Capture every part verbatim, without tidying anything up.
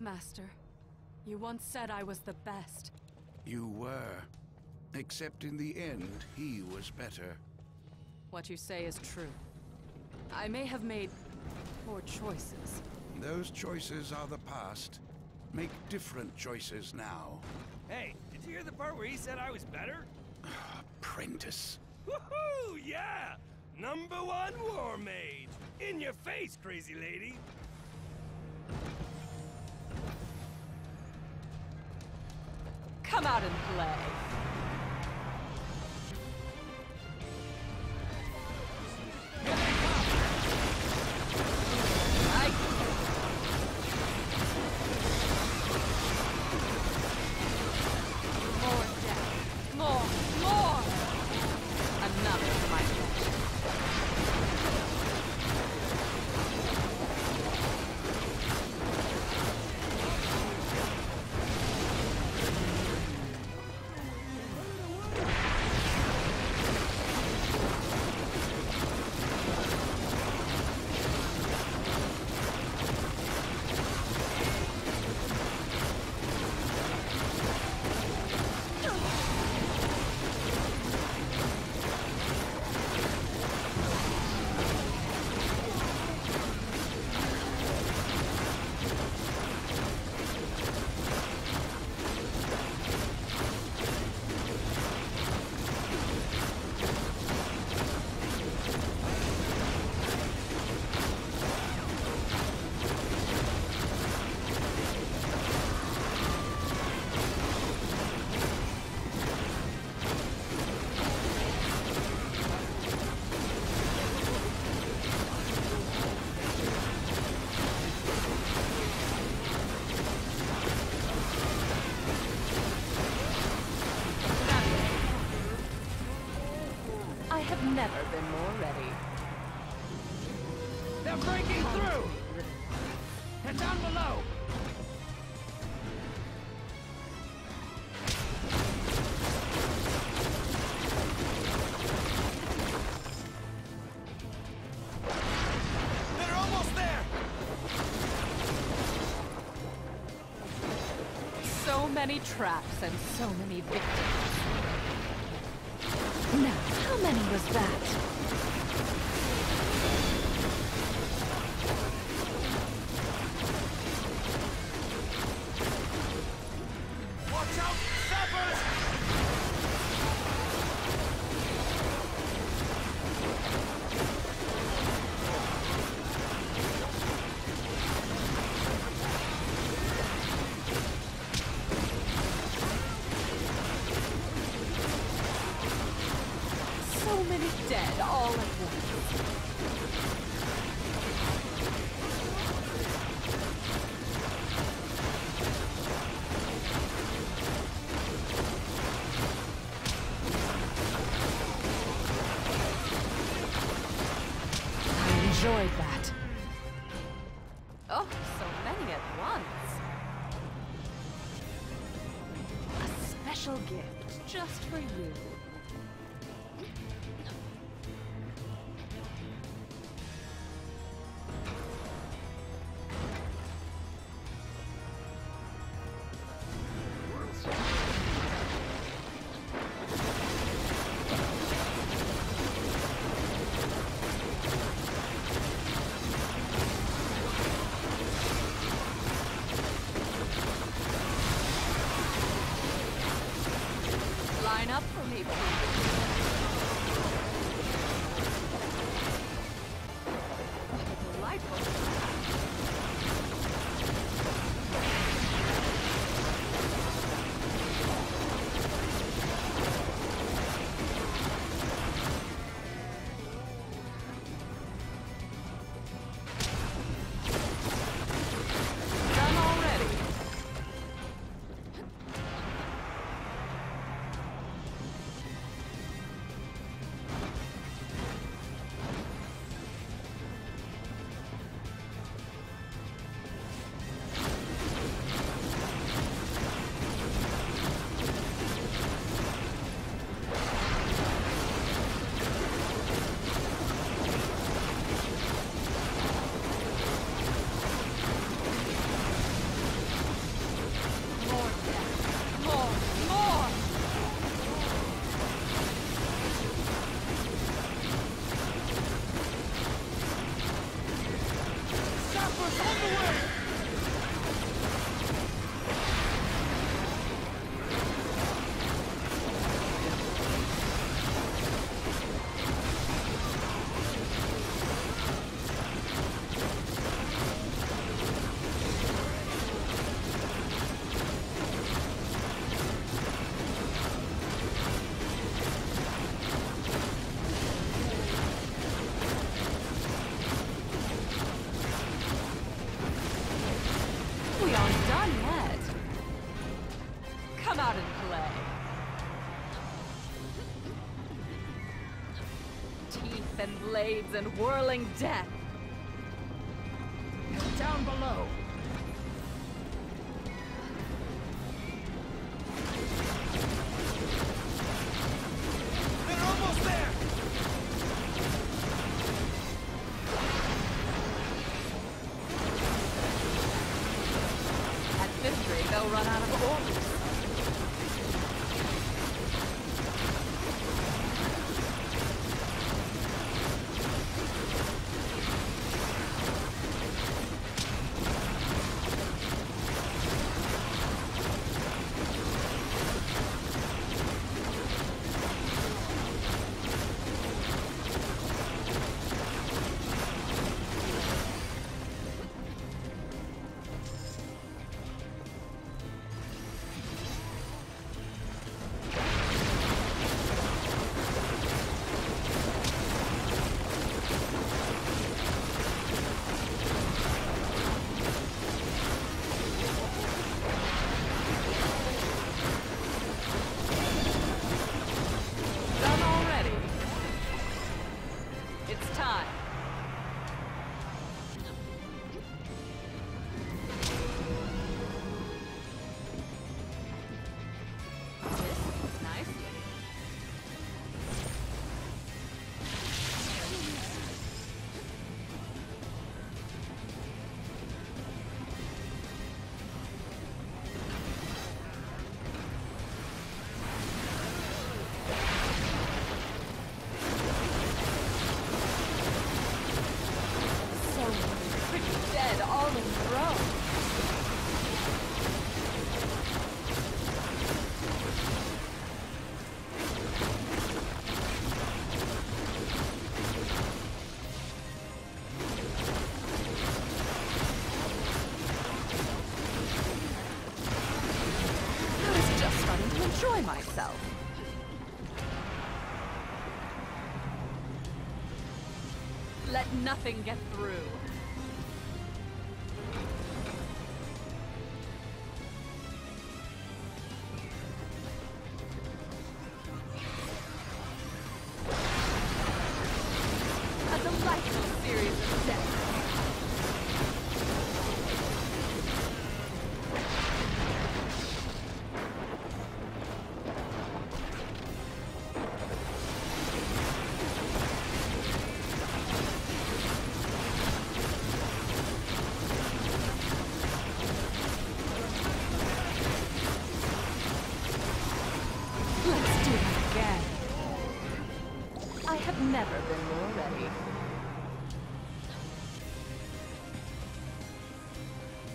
Master, you once said I was the best. You were. Except in the end, he was better. What you say is true. I may have made poor choices. Those choices are the past. Make different choices now. Hey, did you hear the part where he said I was better? Apprentice. Woohoo! Yeah! Number one Warmage! In your face, crazy lady! Come out and play! I have never been more ready. They're breaking through! They're down below! They're almost there! So many traps and so many victims. Now. How many was that? Dead all at once. I enjoyed that. Oh, so many at once. A special gift just for you. Line up for me, please. Delightful. helpers on the way! And blades and whirling death. Down below. They're almost there. At this rate, they'll run out of orders. Enjoy myself. Let nothing get through. A delightful series of deaths. Never been more ready.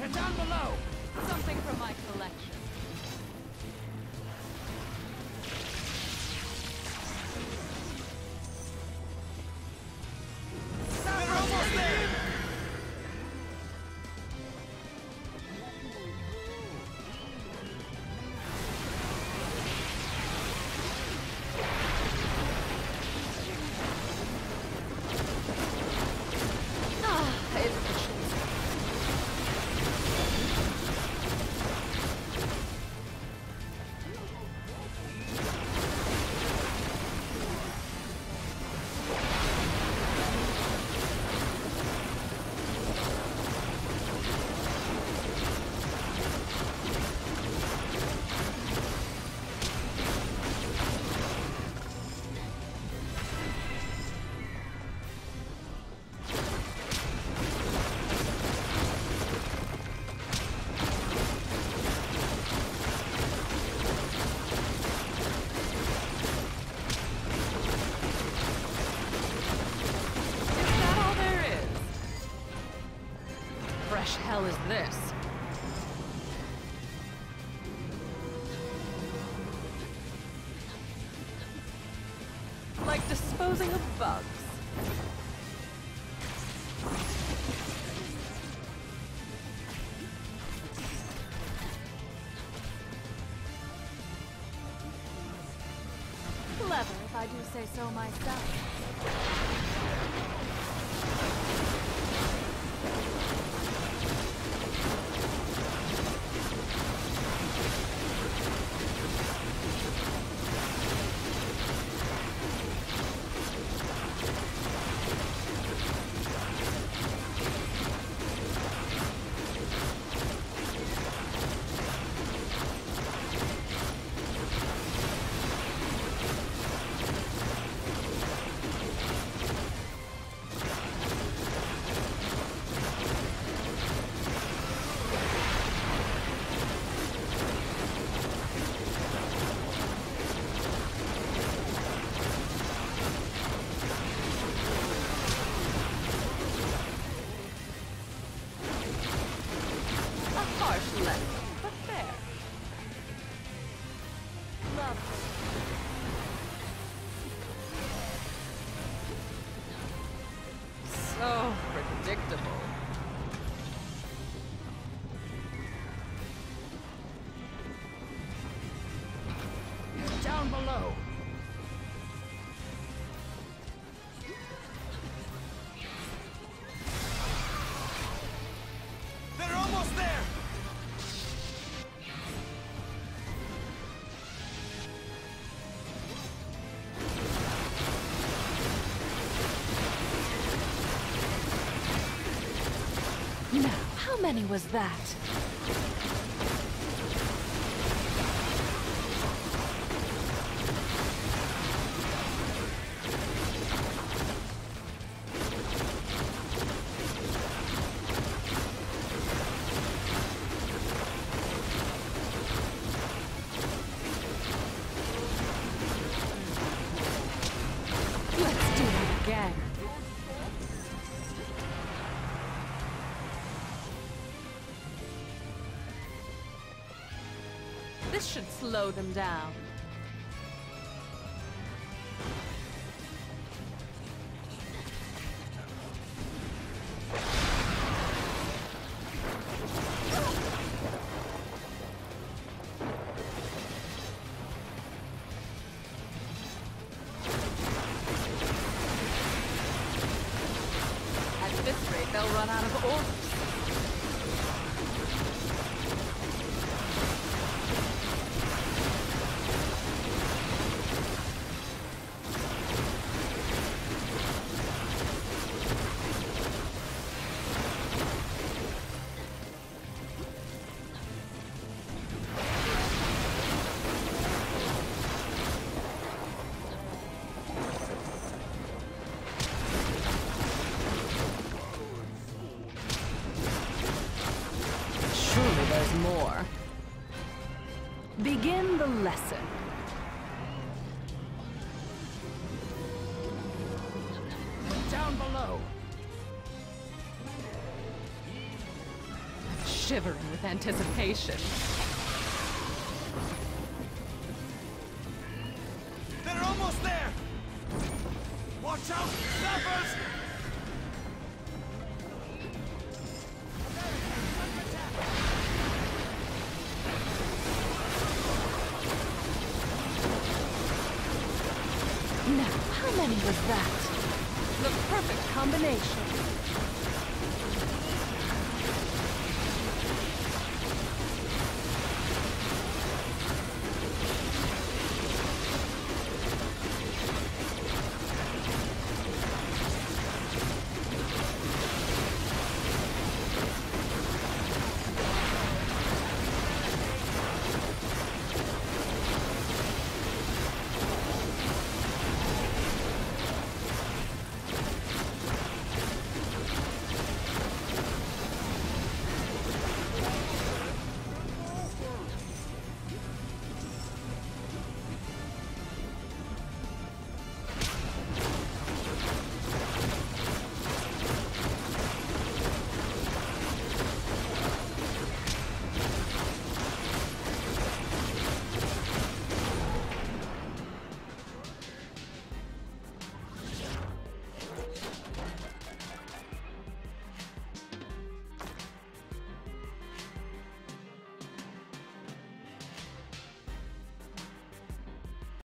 They're down below! Something from my collection. fresh hell is this? Like disposing of bugs. Clever, if I do say so myself. So predictable. Down below. They're almost there. How many was that? Let's do it again. This should slow them down. At this rate, they'll run out of orders. More. Begin the lesson. Down below. Shivering with anticipation. They're almost there. Watch out, snappers! Now, how many was that? The perfect combination.